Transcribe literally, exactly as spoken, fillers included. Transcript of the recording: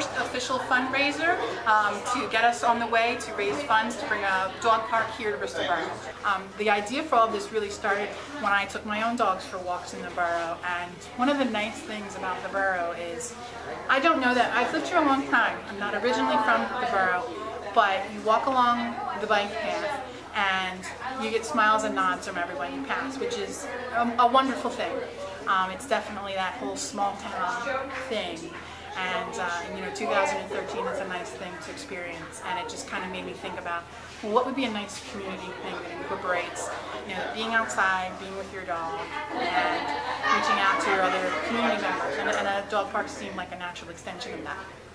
first official fundraiser um, to get us on the way to raise funds to bring a dog park here to Bristol Borough. Um, the idea for all of this really started when I took my own dogs for walks in the borough, and one of the nice things about the borough is, I don't know that, I've lived here a long time, I'm not originally from the borough, but you walk along the bike path and you get smiles and nods from everyone you pass, which is a, a wonderful thing. Um, it's definitely that whole small town thing. And, uh, and you know, two thousand thirteen is a nice thing to experience, and it just kind of made me think about, well, what would be a nice community thing that incorporates, you know, being outside, being with your dog, and reaching out to your other community members, and, and a dog park seemed like a natural extension of that.